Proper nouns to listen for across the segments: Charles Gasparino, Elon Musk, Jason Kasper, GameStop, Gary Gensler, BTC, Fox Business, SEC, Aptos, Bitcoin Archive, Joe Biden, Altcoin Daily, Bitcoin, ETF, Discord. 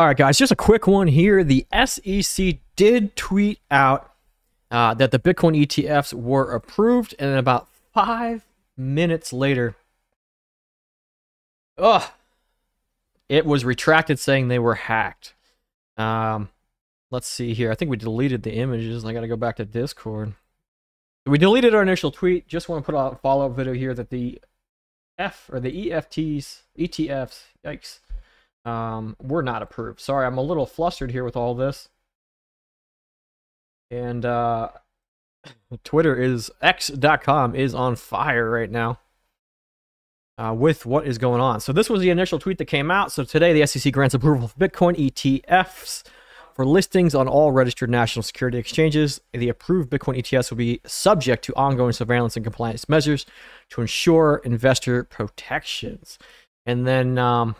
All right, guys, just a quick one here. The SEC did tweet out that the Bitcoin ETFs were approved, and about 5 minutes later, it was retracted, saying they were hacked. Let's see here. I think we deleted the images. I got to go back to Discord. We deleted our initial tweet. Just want to put out a follow-up video here that the ETFs, yikes, were not approved. Sorry, I'm a little flustered here with all this. And Twitter is, x.com is on fire right now with what is going on. So this was the initial tweet that came out. So today, the SEC grants approval of Bitcoin ETFs for listings on all registered national security exchanges. The approved Bitcoin ETFs will be subject to ongoing surveillance and compliance measures to ensure investor protections. And then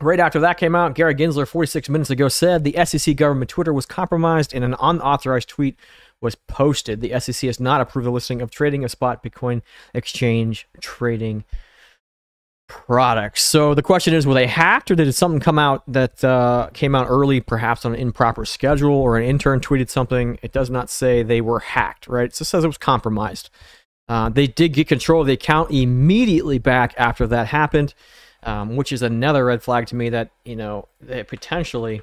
right after that came out, Gary Gensler 46 minutes ago said the SEC government Twitter was compromised and an unauthorized tweet was posted. The SEC has not approved the listing of trading of spot Bitcoin exchange trading products. So the question is, were they hacked, or did something come out that came out early, perhaps on an improper schedule, or an intern tweeted something? It does not say they were hacked, right? It just says it was compromised. They did get control of the account immediately back after that happened, which is another red flag to me that, you know, it potentially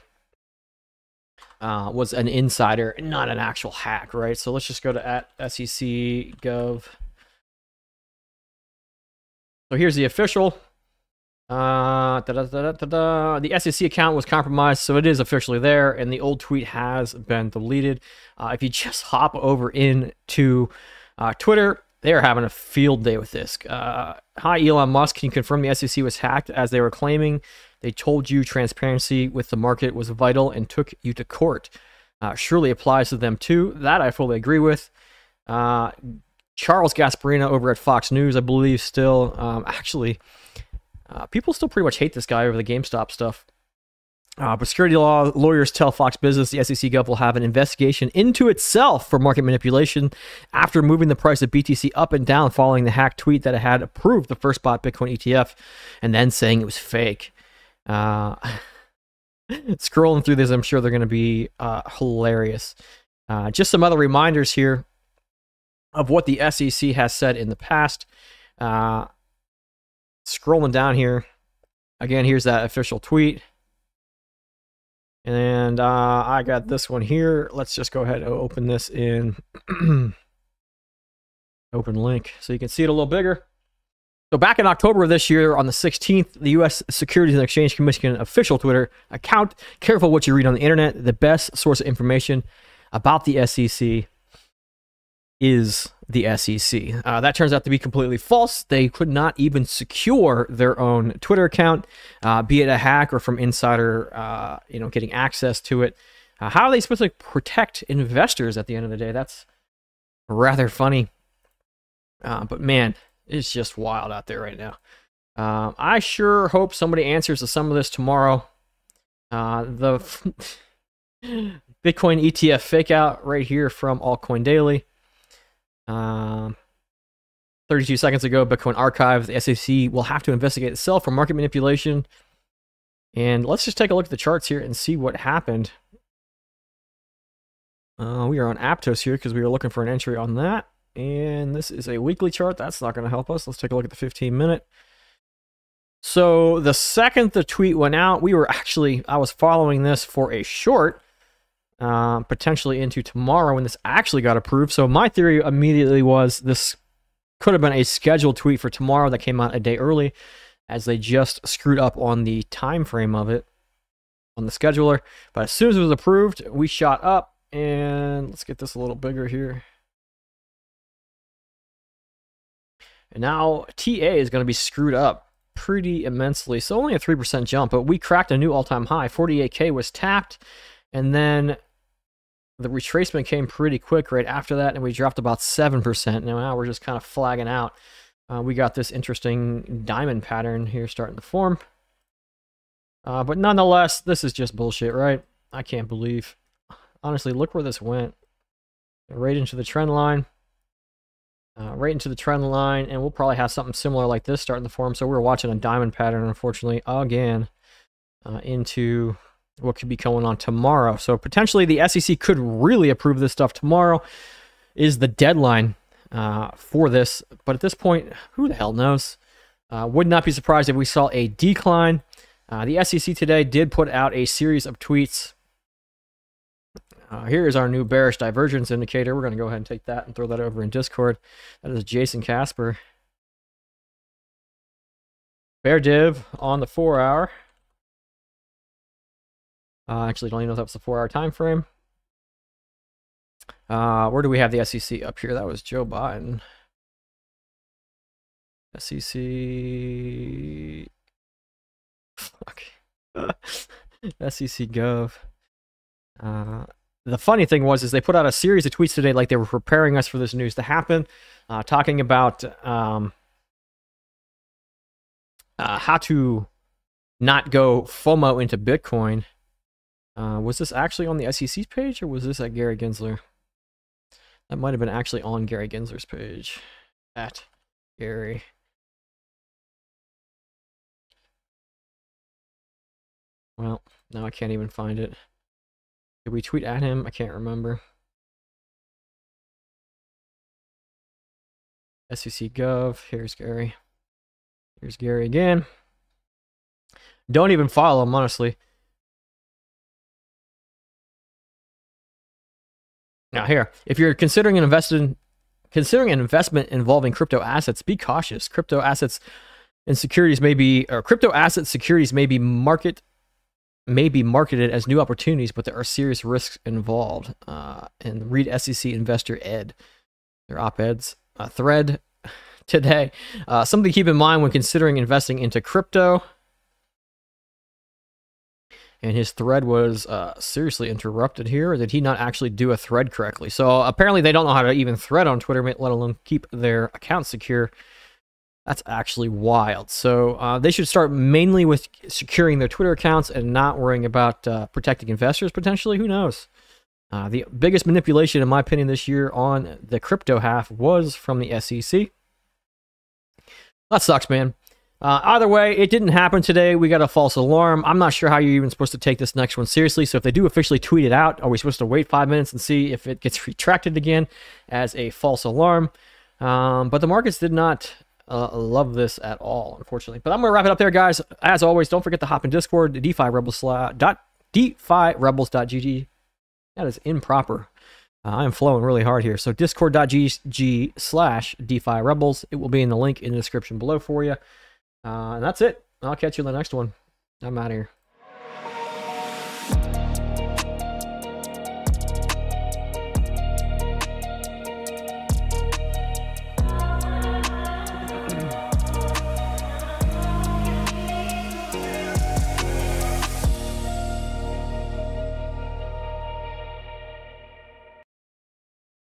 was an insider, not an actual hack, right? So let's just go to @SEC.gov. So here's the official. The SEC account was compromised, so it is officially there, and the old tweet has been deleted. If you just hop over into Twitter, they are having a field day with this. Hi, Elon Musk. Can you confirm the SEC was hacked as they were claiming? They told you transparency with the market was vital and took you to court. Surely applies to them too. That I fully agree with. Charles Gasparino over at Fox News, I believe, still people still pretty much hate this guy over the GameStop stuff. But security law lawyers tell Fox Business the SEC Gov will have an investigation into itself for market manipulation after moving the price of BTC up and down following the hack tweet that had approved the first spot Bitcoin ETF and then saying it was fake. Scrolling through this, I'm sure they're going to be hilarious. Just some other reminders here of what the SEC has said in the past. Scrolling down here. Again, here's that official tweet. And I got this one here. Let's just go ahead and open this in open link so you can see it a little bigger. So back in October of this year, on the 16th, the U.S. Securities and Exchange Commission official Twitter account, careful what you read on the internet, the best source of information about the SEC is the SEC. That turns out to be completely false. They could not even secure their own Twitter account, be it a hack or from insider, you know, getting access to it. How are they supposed to protect investors at the end of the day? That's rather funny. But man, it's just wild out there right now. I sure hope somebody answers to some of this tomorrow. The Bitcoin ETF fake out right here from Altcoin Daily. 32 seconds ago, Bitcoin Archive, the SEC will have to investigate itself for market manipulation. And let's just take a look at the charts here and see what happened. We are on Aptos here because we were looking for an entry on that. And this is a weekly chart. That's not going to help us. Let's take a look at the 15-minute. So the second the tweet went out, we were actually, I was following this for a short, potentially into tomorrow when this actually got approved. So my theory immediately was this could have been a scheduled tweet for tomorrow that came out a day early, as they just screwed up on the time frame of it on the scheduler. But as soon as it was approved, we shot up. And let's get this a little bigger here. And now TA is going to be screwed up pretty immensely. So only a 3% jump, but we cracked a new all-time high. 48K was tapped. And then the retracement came pretty quick right after that, and we dropped about 7%. Now we're just kind of flagging out. We got this interesting diamond pattern here starting to form. But nonetheless, this is just bullshit, right? I can't believe. Honestly, look where this went. Right into the trend line. Right into the trend line, and we'll probably have something similar like this starting to form. So we're watching a diamond pattern, unfortunately, again. into what could be going on tomorrow. So potentially the SEC could really approve this stuff. Tomorrow is the deadline for this. But at this point, who the hell knows? Would not be surprised if we saw a decline. The SEC today did put out a series of tweets. Here is our new bearish divergence indicator. We're going to go ahead and take that and throw that over in Discord. That is Jason Kasper. Bear div on the 4-hour. Actually, don't even know if that was the 4-hour time frame. Where do we have the SEC up here? That was Joe Biden. SEC. Fuck. SEC Gov. The funny thing was, is they put out a series of tweets today, like they were preparing us for this news to happen, talking about how to not go FOMO into Bitcoin. Was this actually on the SEC's page, or was this at Gary Gensler? That might have been actually on Gary Gensler's page. At Gary. Well, now I can't even find it. Did we tweet at him? I can't remember. SEC Gov. Here's Gary. Here's Gary again. Don't even follow him, honestly. Now here, if you're considering an investment involving crypto assets, be cautious. Crypto assets and securities may be, or crypto asset securities may be marketed as new opportunities, but there are serious risks involved. And read SEC Investor Ed, their op-eds thread today. Something to keep in mind when considering investing into crypto. And his thread was seriously interrupted here. Or did he not actually do a thread correctly? So apparently they don't know how to even thread on Twitter, let alone keep their account secure. That's actually wild. So they should start mainly with securing their Twitter accounts and not worrying about protecting investors potentially. Who knows? The biggest manipulation, in my opinion, this year on the crypto half was from the SEC. That sucks, man. Either way, it didn't happen today. We got a false alarm. I'm not sure how you're even supposed to take this next one seriously. So if they do officially tweet it out, are we supposed to wait 5 minutes and see if it gets retracted again as a false alarm? But the markets did not... love this at all, unfortunately. But I'm going to wrap it up there, guys. As always, don't forget to hop in Discord, DeFiRebels.gg. That is improper. I am flowing really hard here. So discord.gg/DeFiRebels. It will be in the link in the description below for you. And that's it. I'll catch you in the next one. I'm out of here.